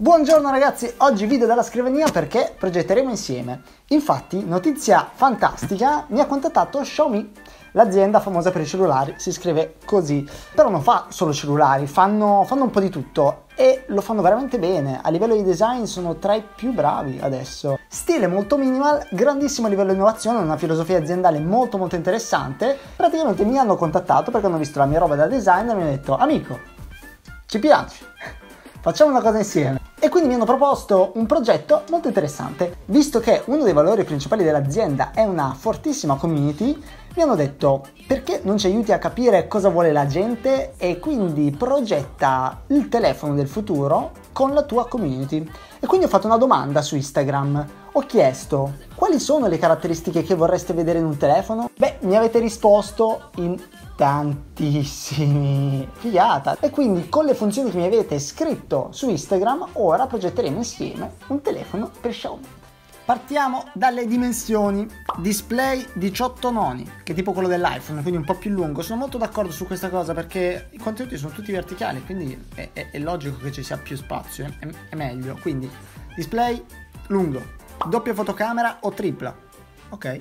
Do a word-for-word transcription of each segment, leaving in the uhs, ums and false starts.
Buongiorno ragazzi, oggi video dalla scrivania perché progetteremo insieme. Infatti, notizia fantastica, mi ha contattato Xiaomi, l'azienda famosa per i cellulari, si scrive così. Però non fa solo cellulari, fanno, fanno un po' di tutto e lo fanno veramente bene. A livello di design sono tra i più bravi adesso. Stile molto minimal, grandissimo livello di innovazione, una filosofia aziendale molto molto interessante. Praticamente mi hanno contattato perché hanno visto la mia roba da design e mi hanno detto «Amico, ci piaci? Facciamo una cosa insieme». E quindi mi hanno proposto un progetto molto interessante. Visto che uno dei valori principali dell'azienda è una fortissima community, mi hanno detto perché non ci aiuti a capire cosa vuole la gente e quindi progetta il telefono del futuro con la tua community. E quindi ho fatto una domanda su Instagram, ho chiesto quali sono le caratteristiche che vorreste vedere in un telefono? Beh, mi avete risposto in tantissimi, figata! E quindi con le funzioni che mi avete scritto su Instagram ora progetteremo insieme un telefono per Xiaomi. Partiamo dalle dimensioni. Display diciotto noni, che è tipo quello dell'iPhone, quindi un po' più lungo. Sono molto d'accordo su questa cosa perché i contenuti sono tutti verticali, quindi è, è, è logico che ci sia più spazio, è, è meglio. Quindi display lungo, doppia fotocamera o tripla, ok.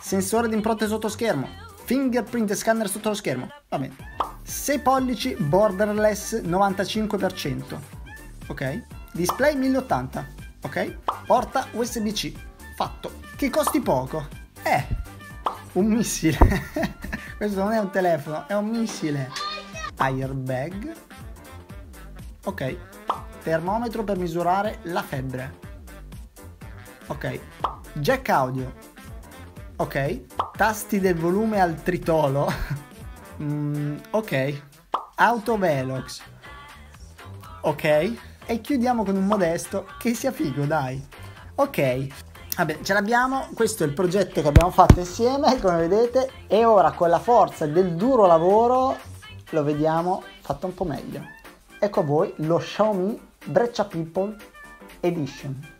Sensore di impronte sotto schermo, fingerprint e scanner sotto lo schermo, va bene. sei pollici borderless novantacinque per cento, ok. Display mille ottanta, ok. Porta U S B C, fatto. Che costi poco? Eh, un missile. Questo non è un telefono, è un missile. Airbag, ok. Termometro per misurare la febbre, ok. Jack audio, ok. Tasti del volume al tritolo, mm, ok. Auto velox, ok. E chiudiamo con un modesto che sia figo, dai, ok. Vabbè, ce l'abbiamo, questo è il progetto che abbiamo fatto insieme, come vedete, e ora con la forza del duro lavoro lo vediamo fatto un po' meglio. Ecco a voi lo Xiaomi Breccia People Edition.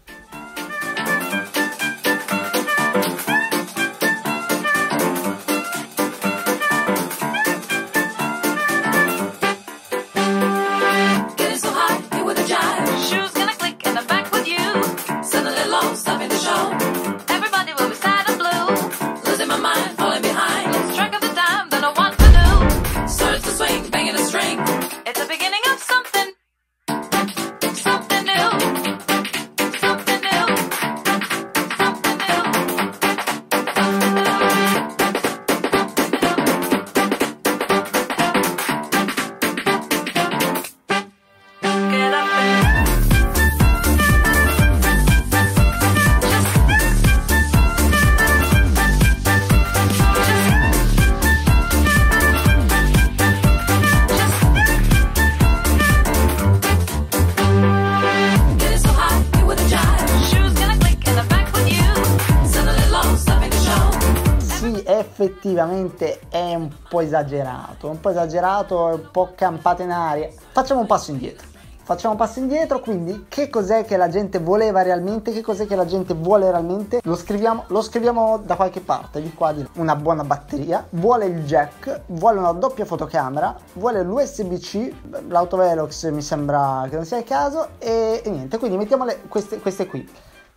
Effettivamente è un po' esagerato, un po' esagerato, un po' campato in aria. Facciamo un passo indietro, facciamo un passo indietro, quindi che cos'è che la gente voleva realmente, che cos'è che la gente vuole realmente, lo scriviamo, lo scriviamo da qualche parte, di qua di là. Una buona batteria, vuole il jack, vuole una doppia fotocamera, vuole l'U S B C, l'autovelox mi sembra che non sia il caso, e, e niente, quindi mettiamole queste, queste qui.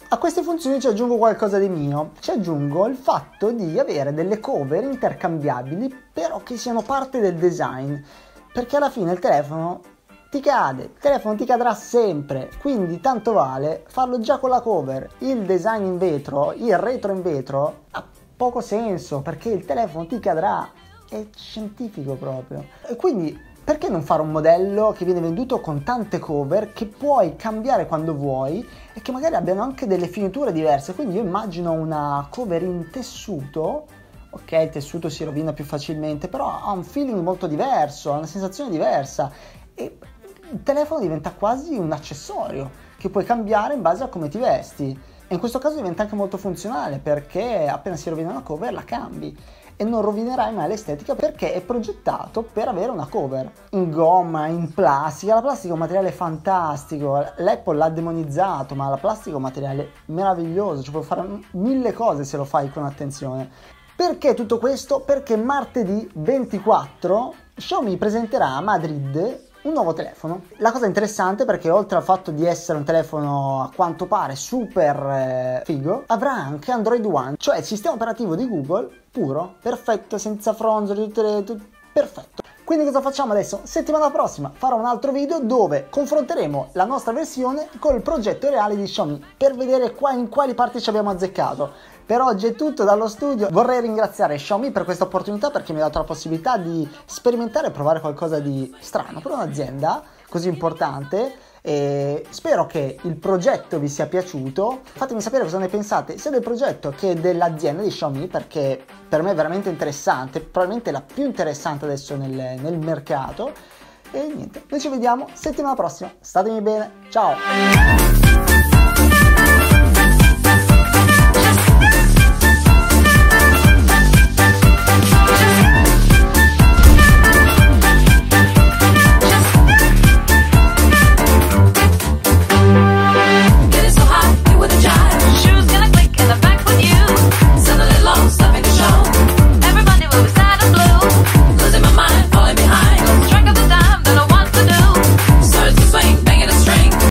A queste funzioni ci aggiungo qualcosa di mio, ci aggiungo il fatto di avere delle cover intercambiabili però che siano parte del design, perché alla fine il telefono ti cade, il telefono ti cadrà sempre, quindi tanto vale farlo già con la cover. Il design in vetro, il retro in vetro ha poco senso perché il telefono ti cadrà, è scientifico proprio, e quindi perché non fare un modello che viene venduto con tante cover che puoi cambiare quando vuoi e che magari abbiano anche delle finiture diverse? Quindi io immagino una cover in tessuto, ok, il tessuto si rovina più facilmente, però ha un feeling molto diverso, ha una sensazione diversa e il telefono diventa quasi un accessorio che puoi cambiare in base a come ti vesti. E in questo caso diventa anche molto funzionale perché appena si rovina una cover la cambi e non rovinerai mai l'estetica perché è progettato per avere una cover in gomma, in plastica. La plastica è un materiale fantastico, l'Apple l'ha demonizzato, ma la plastica è un materiale meraviglioso, ci puoi fare mille cose se lo fai con attenzione. Perché tutto questo? Perché martedì ventiquattro Xiaomi presenterà a Madrid un nuovo telefono. La cosa interessante, perché oltre al fatto di essere un telefono a quanto pare super eh, figo, avrà anche Android One, cioè il sistema operativo di Google puro, perfetto, senza fronzoli, tutte le, tut... perfetto. Quindi cosa facciamo adesso? Settimana prossima farò un altro video dove confronteremo la nostra versione col progetto reale di Xiaomi per vedere qua in quali parti ci abbiamo azzeccato. Per oggi è tutto dallo studio, vorrei ringraziare Xiaomi per questa opportunità, perché mi ha dato la possibilità di sperimentare e provare qualcosa di strano per un'azienda così importante, e spero che il progetto vi sia piaciuto. Fatemi sapere cosa ne pensate sia del progetto che dell'azienda di Xiaomi, perché per me è veramente interessante, probabilmente la più interessante adesso nel, nel mercato. E niente, noi ci vediamo settimana prossima, statemi bene, ciao!